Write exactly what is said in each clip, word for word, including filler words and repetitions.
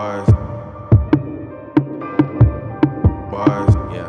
Bars. Bars, yeah.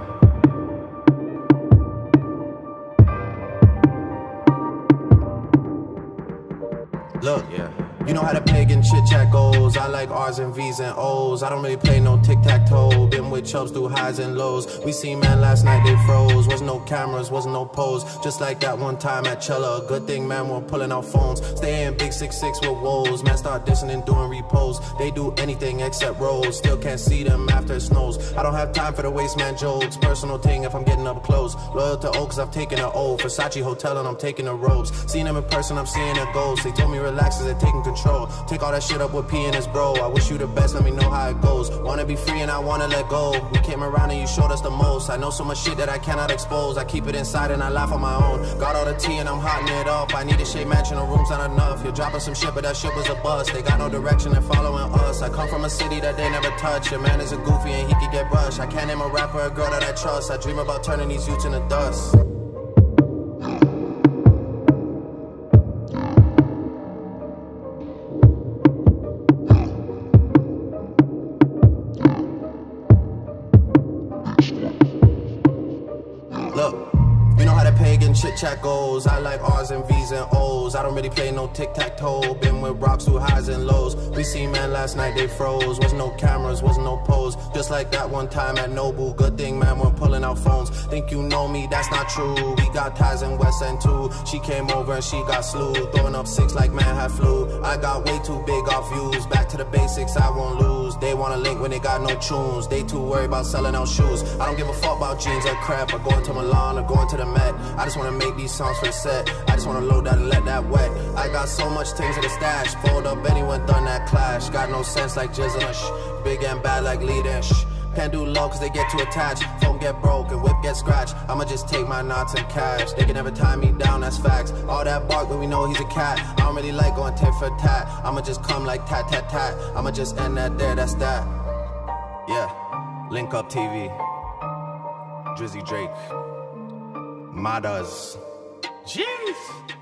Look, yeah. You know how the pig and chit-chat goes. I like R's and V's and O's. I don't really play no tic-tac-toe. Been with chubs through highs and lows. We seen man last night, they froze. Wasn't no cameras, wasn't no pose. Just like that one time at Chella. Good thing man weren't pulling out phones. Stay in big six six with woes. Man start dissing and doing repose. They do anything except rolls. Still can't see them after it snows. I don't have time for the waste man jokes. Personal thing if I'm getting up close. Loyal to O cause I've taken an O. Versace Hotel and I'm taking the robes. Seen them in person, I'm seeing their goals. They told me relax as they're taking control. Take all that shit up with P and his bro. I wish you the best, let me know how it goes. Wanna be free and I wanna let go. We came around and you showed us the most. I know so much shit that I cannot expose. I keep it inside and I laugh on my own. Got all the tea and I'm hotting it up. I need a shade mansion, the room's not enough. You're dropping some shit but that shit was a bust. They got no direction and following us. I come from a city that they never touch. Your man is a goofy and he could get brushed. I can't name a rapper, a girl that I trust. I dream about turning these youths into dust. Chit-chat goes, I like R's and V's and O's. I don't really play no tic-tac-toe. Been with rocks through highs and lows. We seen man last night, they froze. Wasn't no cameras, wasn't no pose. Just like that one time at Nobu. Good thing man weren't pulling out phones. Think you know me, that's not true. We got ties in West End too. She came over and she got slew. Throwing up six like man had flu. I got way too big off views. Back to the basics, I won't lose. They wanna link when they got no tunes. They too worried about selling out shoes. I don't give a fuck about jeans or crap. Or going to Milan or going to the Met. I just wanna make these songs for the set. I just wanna load that and let that wet. I got so much things in the stash. Fold up anyone done that clash. Got no sense like jizzling shh. Big and bad like leading shh. Can't do low cause they get too attached. Phone get broke and whip get scratched. I'ma just take my knots and cash. They can never tie me down, that's facts. All that bark but we know he's a cat. I don't really like going tit for tat. I'ma just come like tat tat tat. I'ma just end that there, that's that. Yeah, Link Up T V, Drizzy Drake. Madas. Jeez!